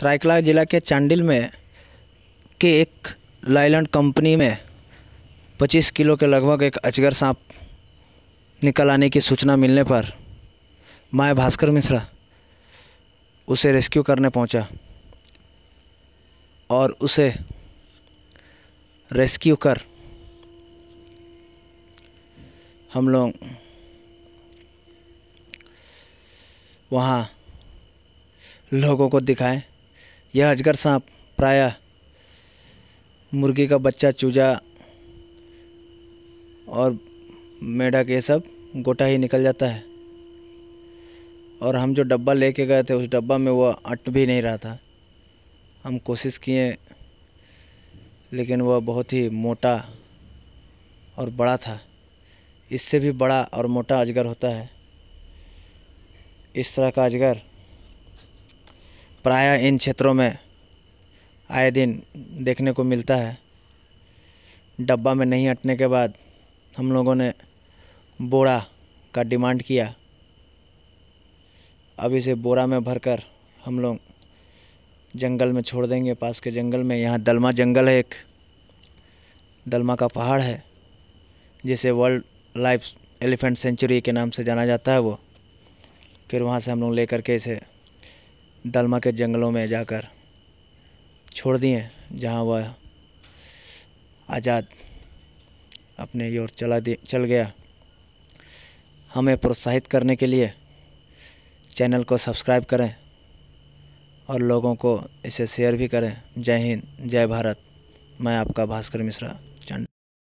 सरायकेला ज़िला के चांडिल में के एक लाइलैंड कंपनी में 25 किलो के लगभग एक अजगर सांप निकल आने की सूचना मिलने पर मैं भास्कर मिश्रा उसे रेस्क्यू करने पहुंचा और उसे रेस्क्यू कर हम लोग वहाँ लोगों को दिखाएं। यह अजगर सांप प्रायः मुर्गी का बच्चा, चूजा और मेढक ये सब गोटा ही निकल जाता है और हम जो डब्बा लेके गए थे उस डब्बा में वह अट भी नहीं रहा था। हम कोशिश किए लेकिन वह बहुत ही मोटा और बड़ा था। इससे भी बड़ा और मोटा अजगर होता है। इस तरह का अजगर प्रायः इन क्षेत्रों में आए दिन देखने को मिलता है। डब्बा में नहीं हटने के बाद हम लोगों ने बोरा का डिमांड किया। अब इसे बोरा में भरकर हम लोग जंगल में छोड़ देंगे, पास के जंगल में। यहाँ दलमा जंगल है, एक दलमा का पहाड़ है जिसे वर्ल्ड लाइफ एलिफेंट सेंचुरी के नाम से जाना जाता है। वो फिर वहाँ से हम लोग ले करके इसे दलमा के जंगलों में जाकर छोड़ दिए, जहाँ वह आज़ाद अपने योर चल गया। हमें प्रोत्साहित करने के लिए चैनल को सब्सक्राइब करें और लोगों को इसे शेयर भी करें। जय हिंद, जय भारत। मैं आपका भास्कर मिश्रा।